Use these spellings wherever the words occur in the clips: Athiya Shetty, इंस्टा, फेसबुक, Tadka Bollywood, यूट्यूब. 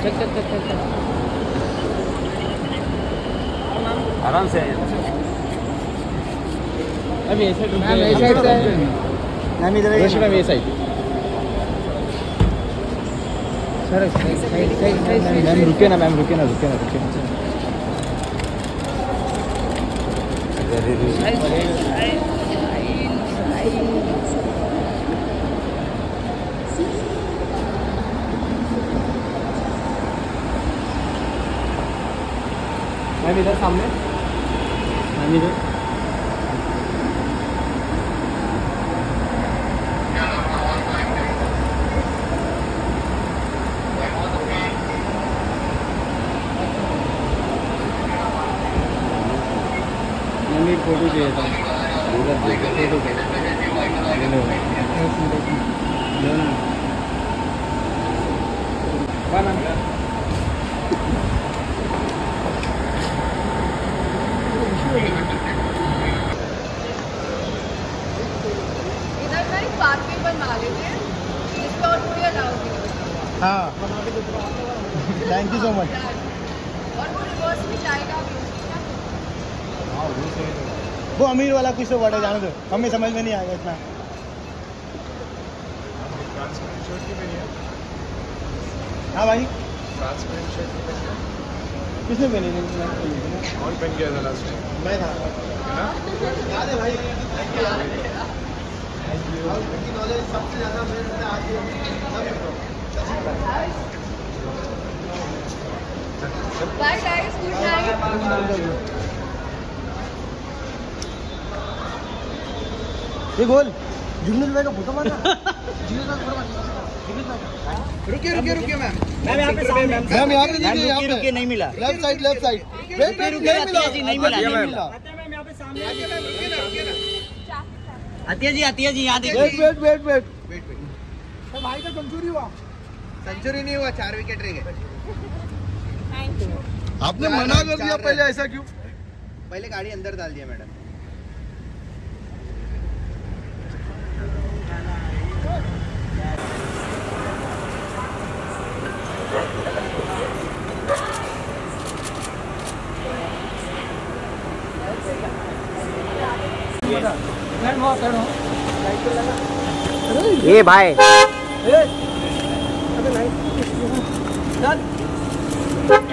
आराम से अभी ऐसे रुके ना मैम रुके ना इधर सामने फोटो चाहिए था हाँ थैंक यू सो मच। और वो रिवर्स में जाएगा भी। वो अमीर वाला कुछ तो वर्ड है, जाने दो, हमें समझ में नहीं आएगा इतना। हाँ भाई ट्रांसपेरेंट शर्ट किसने पहनी? कौन पहन गया था लास्ट टाइम? मैं था याद है भाई। सबसे ज़्यादा आज बाय गाइस, गुड नाइट। ये गोल जुगनूल भाई का फोटो मारना। रुकिए मैम यहां पे सामने मैम यहां पे नहीं मिला। लेफ्ट साइड नहीं मिला। मैम यहां पे सामने रुकिए ना अतिया जी यहां देखिए। वेट तो भाई का सेंचुरी हुआ। सेंचुरी नहीं हुआ, 4 विकेट रह गए। आपने मना कर दिया पहले, ऐसा क्यों? पहले गाड़ी अंदर डाल दिया मैडम। ये भाई लाइट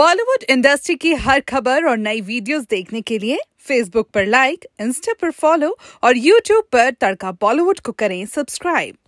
बॉलीवुड इंडस्ट्री की हर खबर और नई वीडियोस देखने के लिए फेसबुक पर लाइक, इंस्टा पर फॉलो और यूट्यूब पर तड़का बॉलीवुड को करें सब्सक्राइब।